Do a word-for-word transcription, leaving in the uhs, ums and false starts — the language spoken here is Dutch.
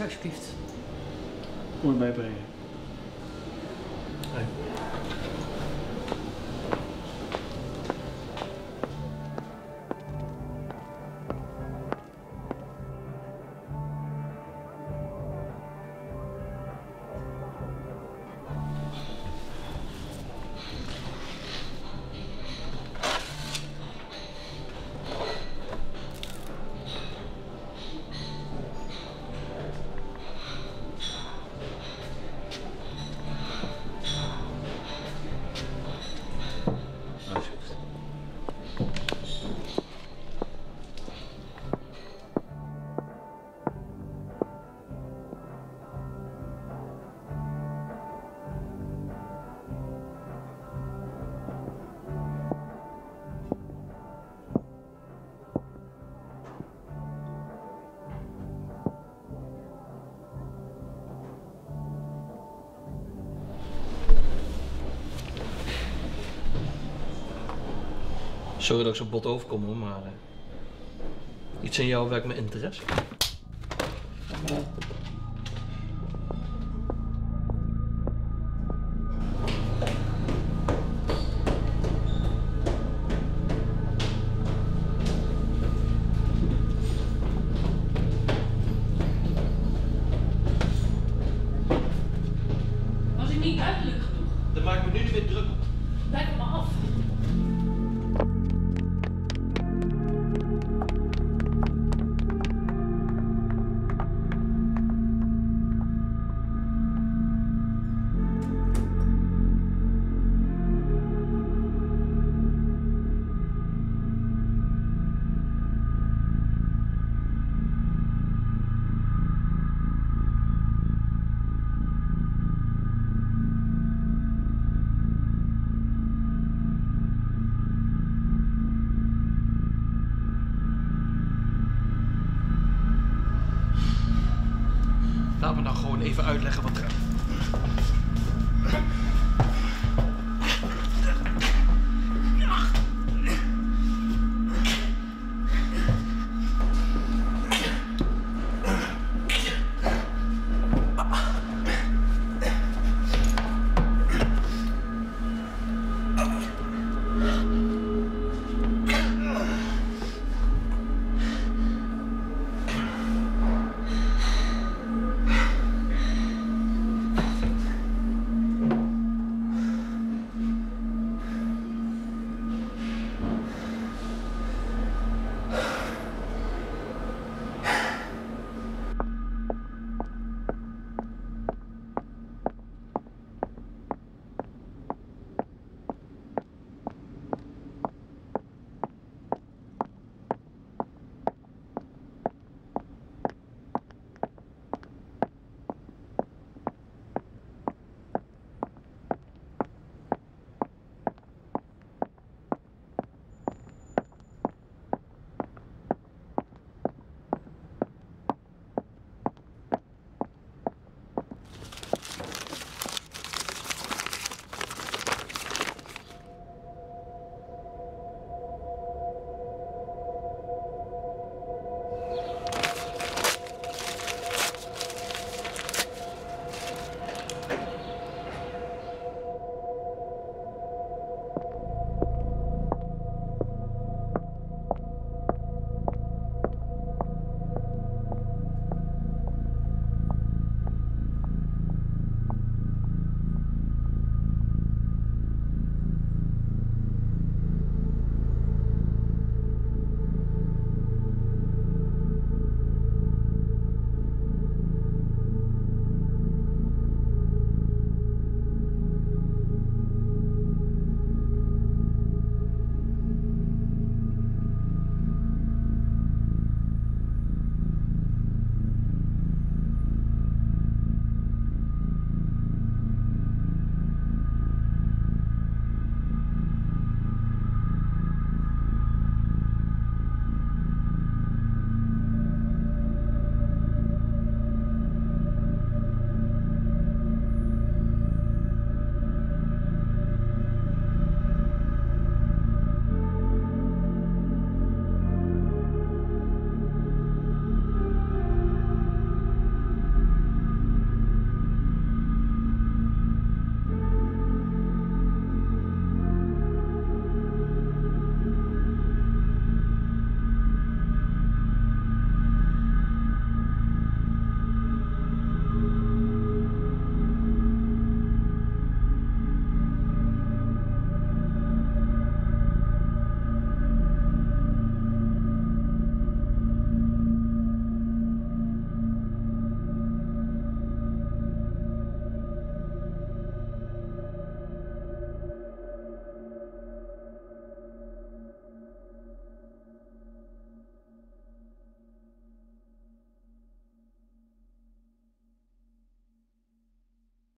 je alsjeblieft. Kom erbij brengen. Hey. Sorry dat ik zo bot overkom hoor, maar uh, iets in jou wekt mijn interesse. Was ik niet duidelijk genoeg? Dan maak ik me nu niet meer druk op. Lijkt me af. Laat me nou gewoon even uitleggen wat er...